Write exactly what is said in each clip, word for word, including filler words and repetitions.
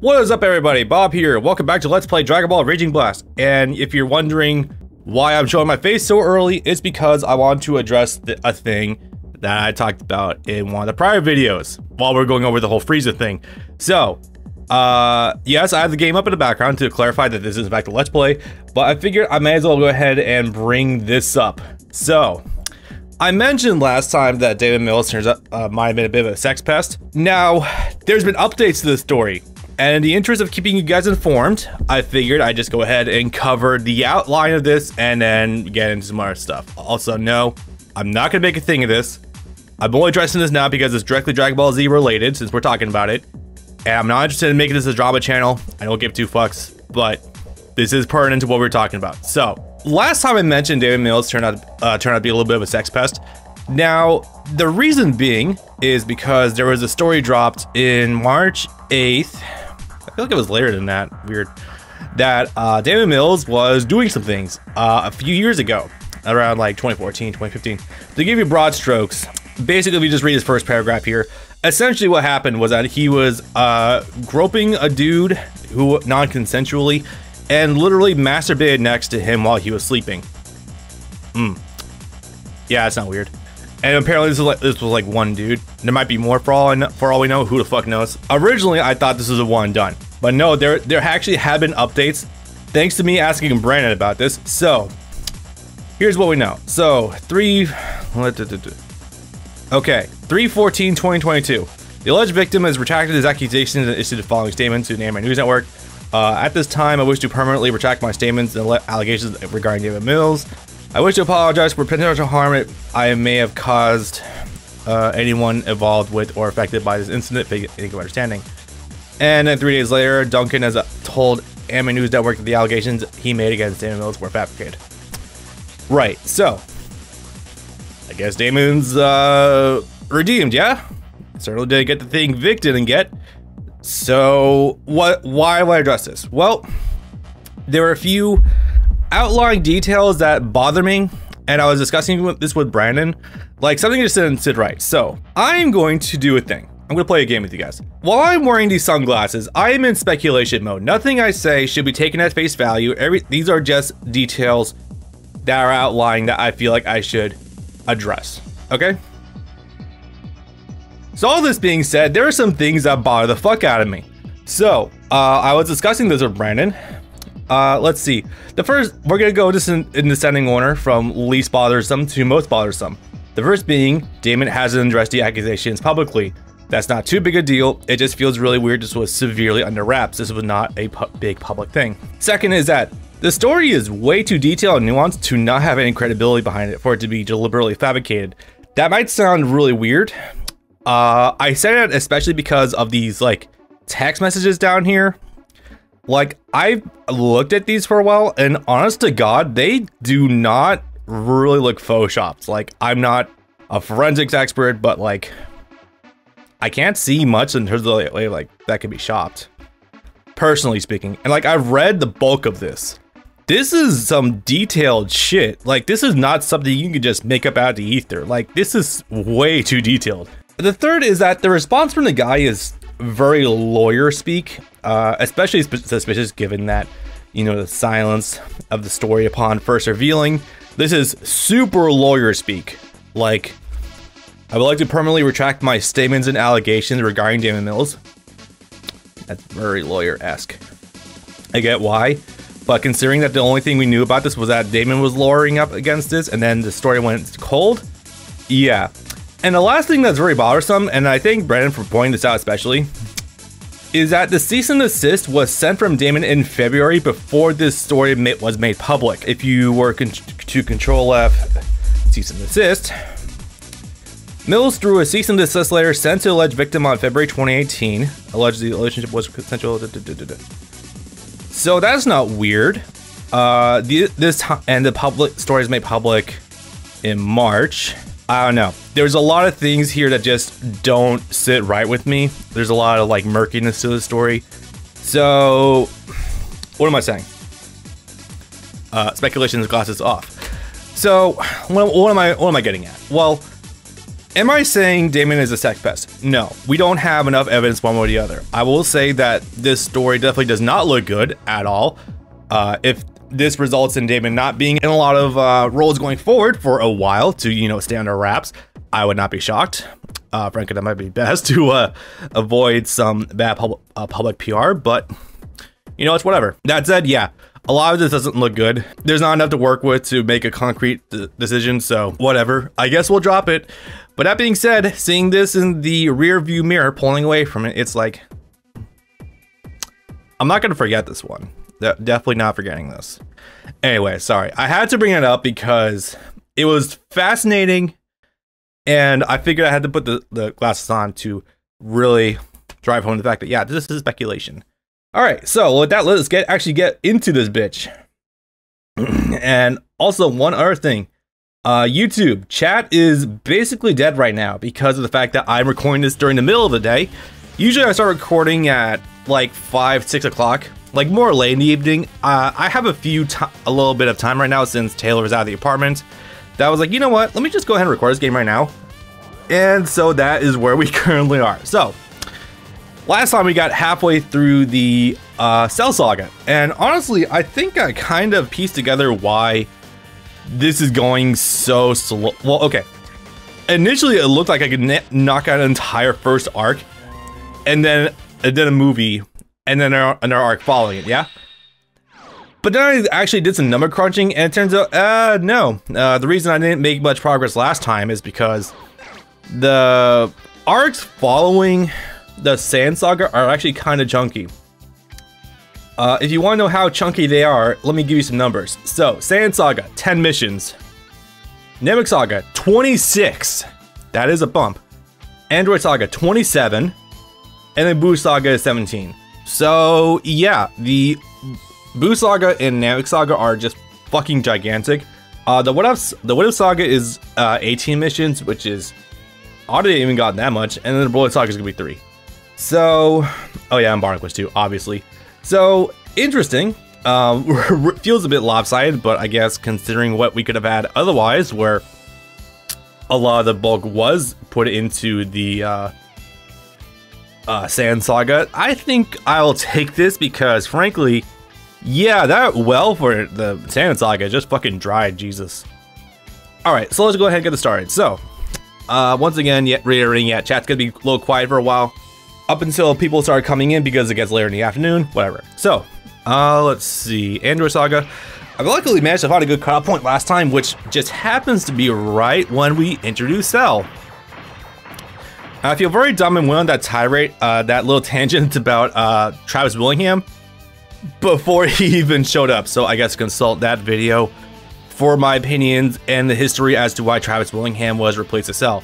What is up, everybody? Bob here. Welcome back to Let's Play Dragon Ball Raging Blast. And if you're wondering why I'm showing my face so early, it's because I want to address the, a thing that I talked about in one of the prior videos while we're going over the whole Frieza thing. So, uh, yes, I have the game up in the background to clarify that this is in fact a Let's Play, but I figured I may as well go ahead and bring this up. So, I mentioned last time that David Mills turns up, uh, might have been a bit of a sex pest. Now, there's been updates to this story. And in the interest of keeping you guys informed, I figured I'd just go ahead and cover the outline of this and then get into some other stuff. Also, no, I'm not going to make a thing of this. I'm only addressing this now because it's directly Dragon Ball Z related, since we're talking about it. And I'm not interested in making this a drama channel. I don't give two fucks, but this is pertinent to what we're talking about. So, last time I mentioned David Mills turned out, uh, turned out to be a little bit of a sex pest. Now, the reason being is because there was a story dropped in March eighth. I feel like it was later than that, weird, that uh, Damon Mills was doing some things uh, a few years ago, around like twenty fourteen, twenty fifteen. To give you broad strokes, basically we just read his first paragraph here. Essentially what happened was that he was uh, groping a dude who non-consensually and literally masturbated next to him while he was sleeping. Hmm. Yeah, that's not weird. And apparently this was, like, this was like one dude. There might be more for all, I know, for all we know. Who the fuck knows? Originally, I thought this was a one and done. But no, there, there actually have been updates, thanks to me asking Brandon about this. So, here's what we know. So, three... Okay, three fourteen twenty twenty-two. The alleged victim has retracted his accusations and issued the following statement to the Anime News Network. Uh, at this time, I wish to permanently retract my statements and allegations regarding David Mills. I wish to apologize for potential harm it I may have caused uh, anyone involved with or affected by this incident, thank you for understanding. And then three days later, Duncan has told Anime News Network that the allegations he made against Damon Mills were fabricated. Right, so I guess Damon's uh, redeemed, yeah? Certainly didn't get the thing Vic didn't get. So what? Why would I address this? Well, there were a few outlying details that bother me, and I was discussing this with Brandon. Like, something just didn't sit right. So I'm going to do a thing. I'm gonna play a game with you guys. While I'm wearing these sunglasses, I am in speculation mode. Nothing I say should be taken at face value. Every these are just details that are outlying that I feel like I should address. Okay. So all this being said, there are some things that bother the fuck out of me. So uh, I was discussing this with Brandon. Uh, let's see. The first, we're gonna go just in, in descending order from least bothersome to most bothersome. The first being, Damon hasn't addressed the accusations publicly. That's not too big a deal. It just feels really weird. This was severely under wraps. This was not a pu big public thing. Second is that the story is way too detailed and nuanced to not have any credibility behind it for it to be deliberately fabricated. That might sound really weird. Uh, I say it especially because of these like text messages down here. Like, I've looked at these for a while, and honest to God, they do not really look photoshopped. Like, I'm not a forensics expert, but like, I can't see much in terms of the, like, that could be shopped, personally speaking. And like, I've read the bulk of this. This is some detailed shit. Like, this is not something you can just make up out of the ether. Like, this is way too detailed. The third is that the response from the guy is very lawyer speak, uh, especially suspicious given that, you know, the silence of the story upon first revealing. This is super lawyer speak. Like, I would like to permanently retract my statements and allegations regarding Damon Mills. That's very lawyer-esque. I get why, but considering that the only thing we knew about this was that Damon was lawyering up against this and then the story went cold, yeah. And the last thing that's very bothersome, and I thank Brandon for pointing this out especially, is that the cease and desist was sent from Damon in February before this story was made public. If you were con to control F, cease and desist, Mills threw a cease and desist letter sent to the alleged victim on February twenty eighteen, alleged the relationship was consensual. Da, da, da, da. So that's not weird. Uh, the, this and the public story is made public in March. I don't know. There's a lot of things here that just don't sit right with me. There's a lot of like murkiness to the story. So, what am I saying? Uh, speculation's glasses off. So, what, what am I? What am I getting at? Well, Am I saying Dameon is a sex pest? No, we don't have enough evidence one way or the other. I will say that this story definitely does not look good at all. Uh, if this results in Dameon not being in a lot of uh, roles going forward for a while to, you know, stay under wraps, I would not be shocked. Uh, frankly, that might be best to uh, avoid some bad pub uh, public P R, but you know, it's whatever. That said, yeah, a lot of this doesn't look good. There's not enough to work with to make a concrete decision, so whatever. I guess we'll drop it. But that being said, seeing this in the rear view mirror, pulling away from it, it's like, I'm not going to forget this one. De definitely not forgetting this. Anyway, sorry. I had to bring it up because it was fascinating, and I figured I had to put the, the glasses on to really drive home the fact that, yeah, this is speculation. All right, so with that, let's get actually get into this bitch. And also one other thing, uh, YouTube chat is basically dead right now because of the fact that I'm recording this during the middle of the day. Usually I start recording at like five, six o'clock, like more late in the evening. Uh, I have a few, a little bit of time right now since Taylor is out of the apartment. That I was like, you know what? Let me just go ahead and record this game right now. And so that is where we currently are. So. Last time we got halfway through the uh, Cell Saga, and honestly, I think I kind of pieced together why this is going so slow. Well, okay. Initially, it looked like I could knock out an entire first arc, and then, and then a movie, and then another arc following it, yeah? But then I actually did some number crunching, and it turns out, uh, no. Uh, the reason I didn't make much progress last time is because the arcs following the Sand Saga are actually kind of chunky. Uh, if you want to know how chunky they are, let me give you some numbers. So, Sand Saga, ten missions. Namek Saga, twenty-six. That is a bump. Android Saga, twenty-seven. And then Boo Saga is seventeen. So, yeah, the Boo Saga and Namek Saga are just fucking gigantic. Uh, the What If, the What If Saga is uh, eighteen missions, which is... I didn't even got that much. And then the Bullet Saga is going to be three. So, oh yeah, I'm Barnacus too, obviously. So, interesting. Um, feels a bit lopsided, but I guess considering what we could have had otherwise, where a lot of the bulk was put into the uh, uh, Sand Saga, I think I'll take this because, frankly, yeah, that well for the Sand Saga just fucking dried, Jesus. All right, so let's go ahead and get this started. So, uh, once again, yet reiterating, yeah, chat's gonna be a little quiet for a while. Up until people start coming in because it gets later in the afternoon, whatever. So, uh, let's see, Android Saga. I luckily managed to find a good cutoff point last time, which just happens to be right when we introduce Cell. I feel very dumb and went on that tirade, uh, that little tangent about uh, Travis Willingham before he even showed up. So I guess consult that video for my opinions and the history as to why Travis Willingham was replaced with Cell.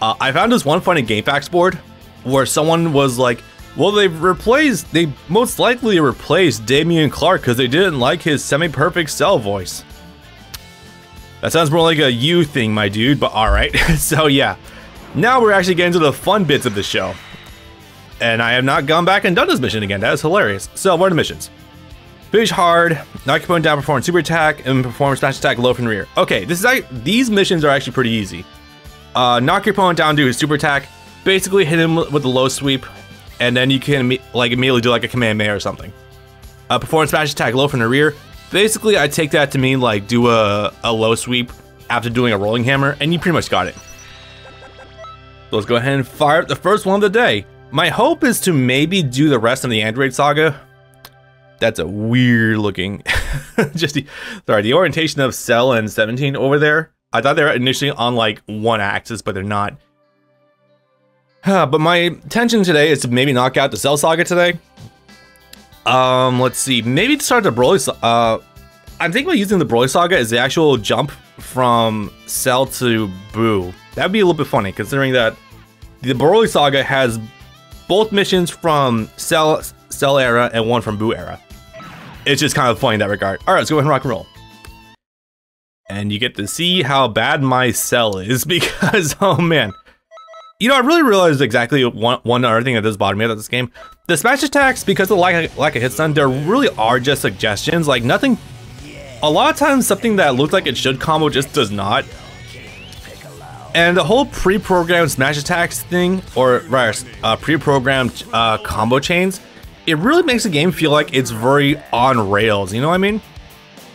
Uh, I found this one funny GameFAQs board where someone was like, well, they've replaced, they most likely replaced Dameon Clark because they didn't like his semi-perfect Cell voice. That sounds more like a you thing, my dude, but alright. So yeah, now we're actually getting to the fun bits of the show. And I have not gone back and done this mission again, that is hilarious. So, what are the missions? Finish hard, knock your opponent down, perform super attack, and perform smash attack low from rear. Okay, this is like, these missions are actually pretty easy. Uh, knock your opponent down, do his super attack, basically hit him with a low sweep, and then you can like immediately do like a Kamehameha or something. Uh, perform smash attack low from the rear. Basically, I take that to mean like do a, a low sweep after doing a rolling hammer, and you pretty much got it. So let's go ahead and fire up the first one of the day. My hope is to maybe do the rest of the Android Saga. That's a weird looking... Just the, sorry, the orientation of Cell and seventeen over there. I thought they were initially on like one axis, but they're not. Uh, but my intention today is to maybe knock out the Cell Saga today. Um, let's see, maybe to start the Broly Saga. Uh, I'm thinking about using the Broly Saga as the actual jump from Cell to Boo. That'd be a little bit funny, considering that the Broly Saga has both missions from Cell, Cell era and one from Boo era. It's just kind of funny in that regard. All right, let's go ahead and rock and roll. And you get to see how bad my Cell is because, oh man. You know, I really realized exactly one, one other thing that does bother me about this game. The smash attacks, because of the lack of, lack of hit stun, there really are just suggestions. Like, nothing... A lot of times, something that looks like it should combo just does not. And the whole pre-programmed smash attacks thing, or rather, uh, pre-programmed uh, combo chains, it really makes the game feel like it's very on rails, you know what I mean?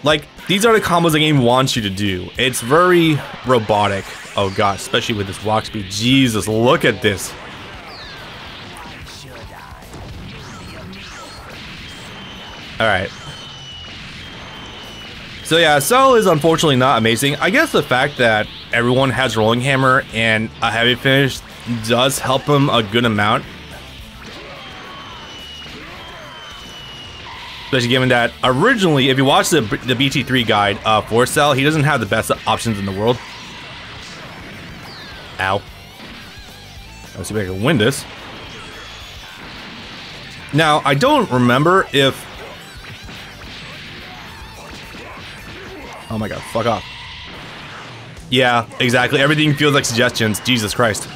Like, these are the combos the game wants you to do. It's very robotic. Oh gosh, especially with this walk speed. Jesus, look at this. Alright. So yeah, Cell is unfortunately not amazing. I guess the fact that everyone has Rolling Hammer and a heavy finish does help him a good amount. Especially given that originally, if you watch the, the B T three guide uh, for Cell, he doesn't have the best options in the world. Ow. Let's see if I can win this. Now, I don't remember if... Oh my god, fuck off. Yeah, exactly. Everything feels like suggestions. Jesus Christ.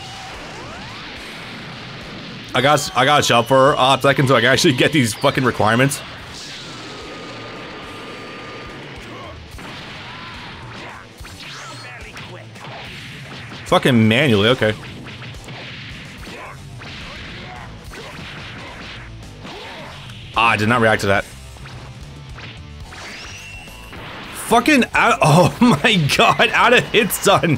I got I got to shop for a hot second so I can actually get these fucking requirements. Fucking manually, okay. Ah, I did not react to that. Fucking out! Oh my god, out of hit stun.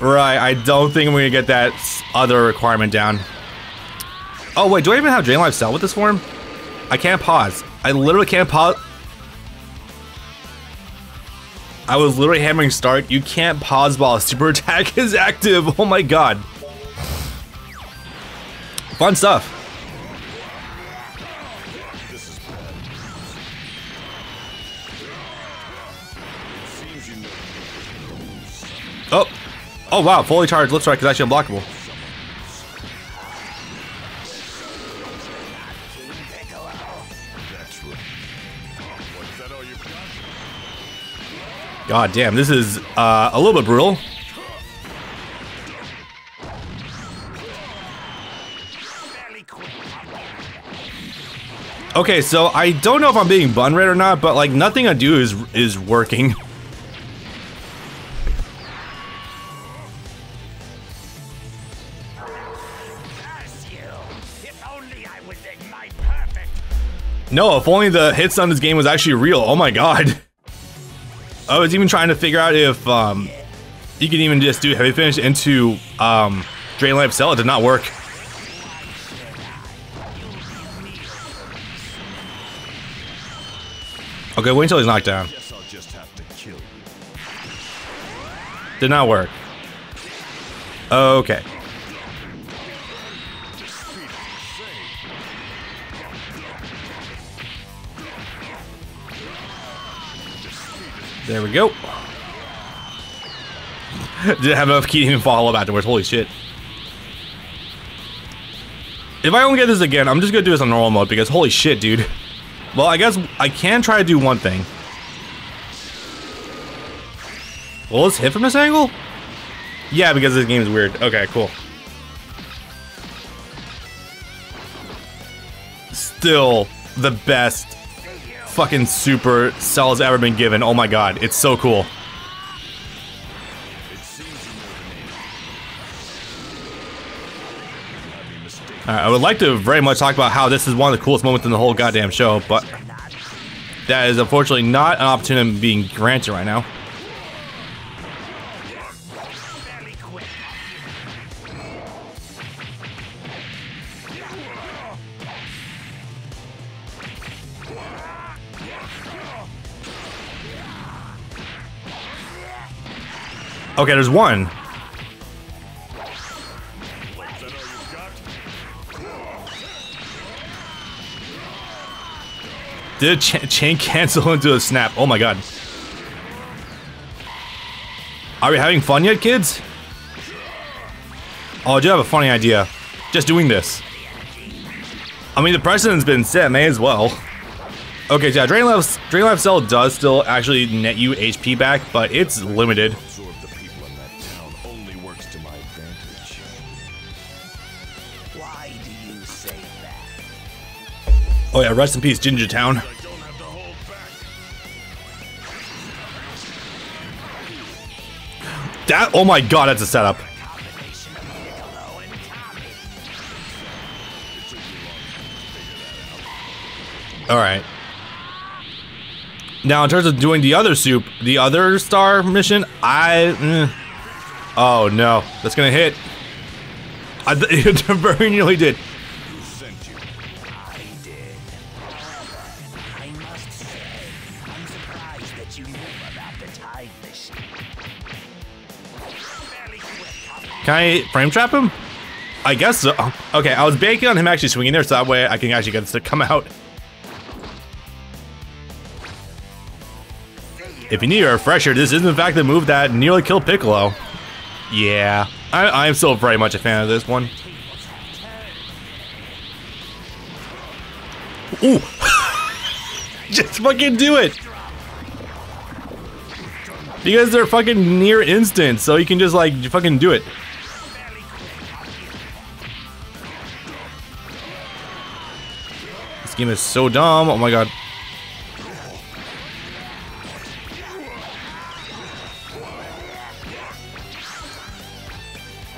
Right, I don't think I'm gonna get that other requirement down. Oh wait, do I even have Drain Life Cell with this form? I can't pause. I literally can't pause. I was literally hammering start. You can't pause while super attack is active. Oh my god. Fun stuff. Oh. Oh wow, fully charged lip strike is actually unblockable. God damn, this is uh, a little bit brutal. Okay, so I don't know if I'm being bun read or not, but like nothing I do is is working. No, if only the hits on this game was actually real. Oh my god. I was even trying to figure out if um, you can even just do heavy finish into um, Drain Life Cell. It did not work. Okay, wait until he's knocked down. Did not work. Okay. There we go. Didn't have enough key to even follow up afterwards. Holy shit. If I don't get this again, I'm just gonna do this on normal mode because holy shit, dude. Well, I guess I can try to do one thing. Well, let's hit from this angle? Yeah, because this game is weird. Okay, cool. Still the best fucking super Cell has ever been given. Oh my god, it's so cool. Alright, I would like to very much talk about how this is one of the coolest moments in the whole goddamn show, but that is unfortunately not an opportunity being granted right now. Okay, there's one. Did a ch chain cancel into a snap? Oh my god. Are we having fun yet, kids? Oh, I do have a funny idea. Just doing this. I mean, the precedent's been set, may as well. Okay, so yeah, Drain Life, Drain Life Cell does still actually net you H P back, but it's limited. Oh yeah, rest in peace, Ginger Town. That, oh my god, that's a setup. Alright. Now, in terms of doing the other soup, the other star mission, I... Mm, oh no, that's gonna hit. I very nearly did. Can I frame trap him? I guess so. Okay, I was banking on him actually swinging there, so that way I can actually get this to come out. If you need a refresher, this is in fact the move that nearly killed Piccolo. Yeah, I, I'm still very much a fan of this one. Ooh! Just fucking do it! Because they're fucking near instant, so you can just like, fucking do it. This game is so dumb, oh my god.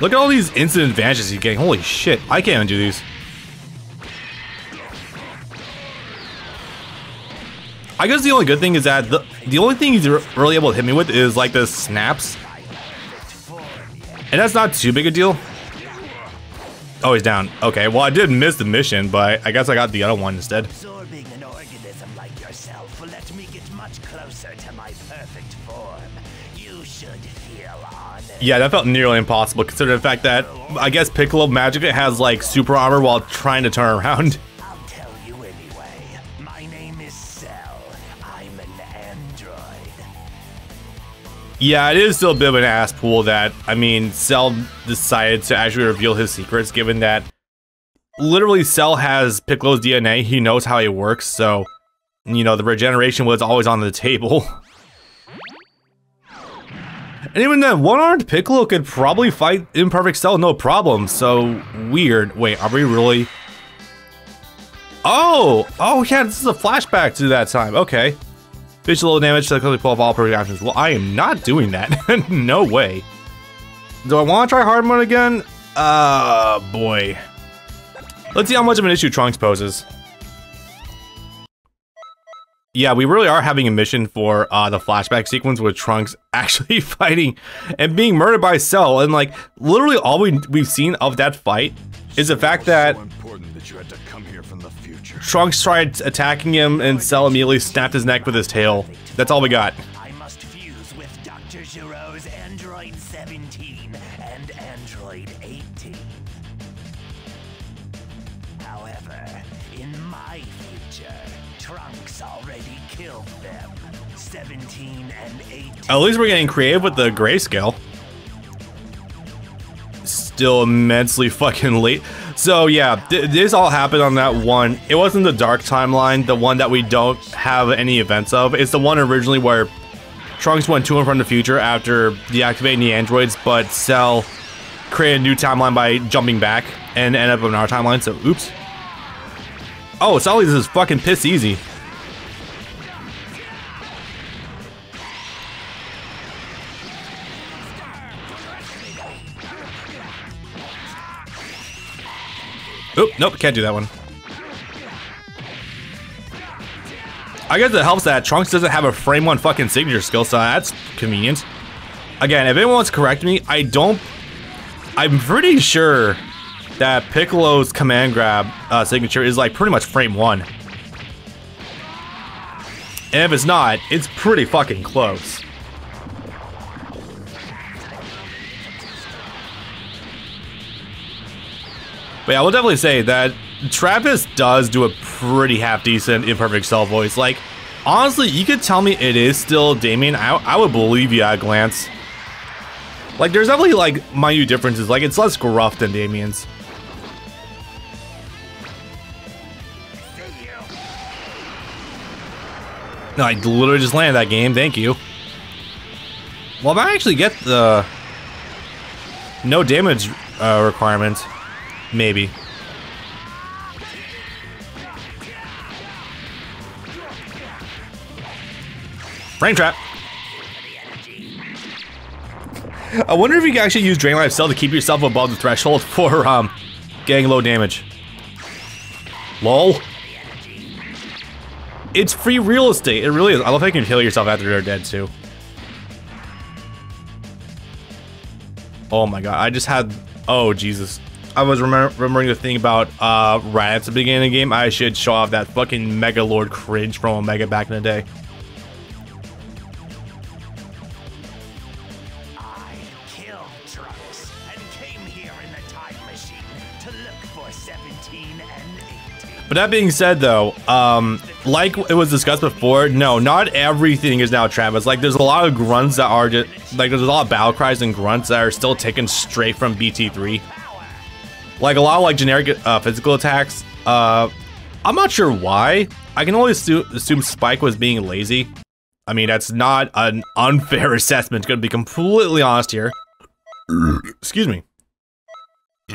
Look at all these instant advantages he's getting. Holy shit, I can't even do these. I guess the only good thing is that the, the only thing he's really able to hit me with is like the snaps. And that's not too big a deal. Oh, he's down. Okay, well I did miss the mission, but I guess I got the other one instead. Absorbing an organism like yourself will let me get much closer to my perfect form. You should feel honored. Yeah, that felt nearly impossible considering the fact that I guess Piccolo magically has like super armor while trying to turn around. I'll tell you anyway. My name is Cell. I'm an android. Yeah, it is still a bit of an ass pool that, I mean, Cell decided to actually reveal his secrets given that literally Cell has Piccolo's D N A. He knows how he works, so you know, the regeneration was always on the table. And even then, one-armed Piccolo could probably fight Imperfect Cell no problem, so weird. Wait, are we really... Oh! Oh yeah, this is a flashback to that time, okay. Bitch low damage to quickly pull up all perfect options. Well, I am not doing that. No way. Do I want to try hard mode again? Uh, boy. Let's see how much of an issue Trunks poses. Yeah, we really are having a mission for uh, the flashback sequence with Trunks actually fighting and being murdered by Cell, and like literally all we we've seen of that fight is the fact that, so that you had to come here from the future. Trunks tried attacking him, and Cell immediately snapped his neck with his tail. That's all we got. I must fuse with Doctor Giroux's Android seventeen and Android eighteen. However, in my future, Trunks already killed them. seventeen and eighteen. At least we're getting creative with the grayscale. Still immensely fucking late. So yeah, th this all happened on that one. It wasn't the dark timeline, the one that we don't have any events of. It's the one originally where Trunks went to and from the future after deactivating the androids, but Cell created a new timeline by jumping back and ended up in our timeline, so oops. Oh, Sully's is fucking piss easy. Oop, nope, can't do that one. I guess it helps that Trunks doesn't have a frame one fucking signature skill, so that's convenient. Again, if anyone wants to correct me, I don't... I'm pretty sure that Piccolo's command grab uh, signature is like pretty much frame one. And if it's not, it's pretty fucking close. But yeah, I will definitely say that Travis does do a pretty half-decent Imperfect Cell voice. Like, honestly, you could tell me it is still Dameon. I, I would believe you at a glance. Like, there's definitely, like, minute differences. Like, it's less gruff than Dameon's. No, I literally just landed that game, thank you. Well, if I actually get the no damage uh, requirement, maybe. Frame trap. I wonder if you can actually use Drain Life Cell to keep yourself above the threshold for um, getting low damage. Lol. It's free real estate. It really is. I love how you can heal yourself after they're dead too. Oh my god! I just had. Oh Jesus! I was remember remembering the thing about uh, right at the beginning of the game. I should show off that fucking Megalord cringe from Omega back in the day. I killed Trunks and came here in the time machine to look for seventeen and eighteen. But that being said, though, um. Like it was discussed before, no, not everything is now Travis. Like, there's a lot of grunts that are just like there's a lot of battle cries and grunts that are still taken straight from B T three. Like a lot of like generic uh, physical attacks. Uh, I'm not sure why. I can only assume, assume Spike was being lazy. I mean, that's not an unfair assessment. Going to be completely honest here. Excuse me.